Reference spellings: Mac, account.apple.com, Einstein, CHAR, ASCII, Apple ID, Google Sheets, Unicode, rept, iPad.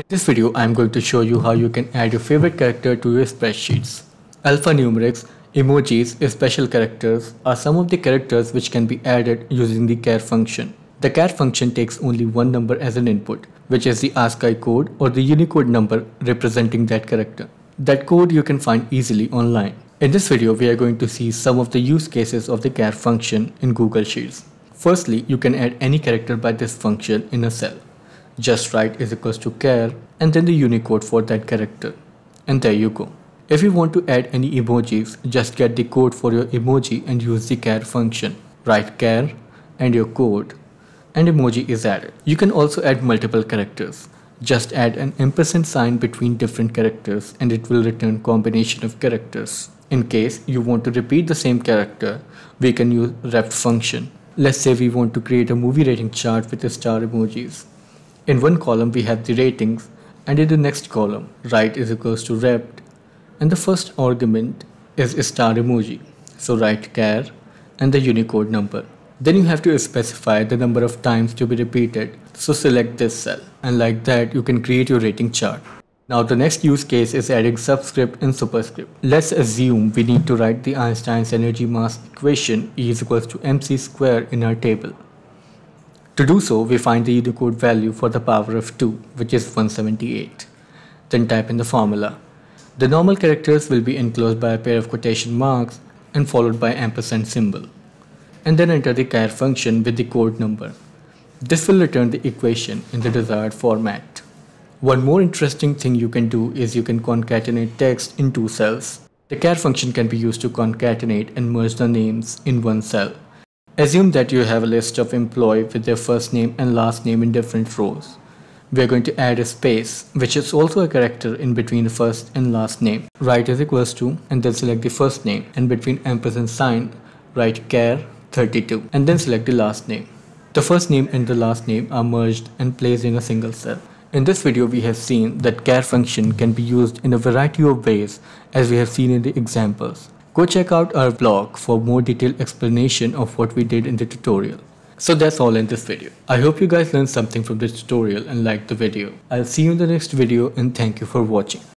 In this video, I am going to show you how you can add your favorite character to your spreadsheets. Alphanumerics, emojis, special characters are some of the characters which can be added using the char function. The char function takes only one number as an input, which is the ASCII code or the Unicode number representing that character. That code you can find easily online. In this video, we are going to see some of the use cases of the char function in Google Sheets. Firstly, you can add any character by this function in a cell. Just write is equals to char and then the Unicode for that character. And there you go. If you want to add any emojis, just get the code for your emoji and use the char function. Write char and your code and emoji is added. You can also add multiple characters. Just add an ampersand sign between different characters and it will return combination of characters. In case you want to repeat the same character, we can use rept function. Let's say we want to create a movie rating chart with the star emojis. In one column we have the ratings and in the next column write is equals to rept and the first argument is a star emoji. So write char and the Unicode number. Then you have to specify the number of times to be repeated. So select this cell and like that you can create your rating chart. Now the next use case is adding subscript and superscript. Let's assume we need to write the Einstein's energy mass equation E is equals to mc square in our table. To do so, we find the Unicode value for the power of 2, which is 178. Then type in the formula. The normal characters will be enclosed by a pair of quotation marks and followed by ampersand symbol. And then enter the char function with the code number. This will return the equation in the desired format. One more interesting thing you can do is you can concatenate text in two cells. The char function can be used to concatenate and merge the names in one cell. Assume that you have a list of employees with their first name and last name in different rows. We are going to add a space, which is also a character in between the first and last name. Write is equals to and then select the first name and between ampersand sign write char 32 and then select the last name. The first name and the last name are merged and placed in a single cell. In this video, we have seen that char function can be used in a variety of ways as we have seen in the examples. Go check out our blog for more detailed explanation of what we did in the tutorial. So that's all in this video. I hope you guys learned something from this tutorial and liked the video. I'll see you in the next video and thank you for watching.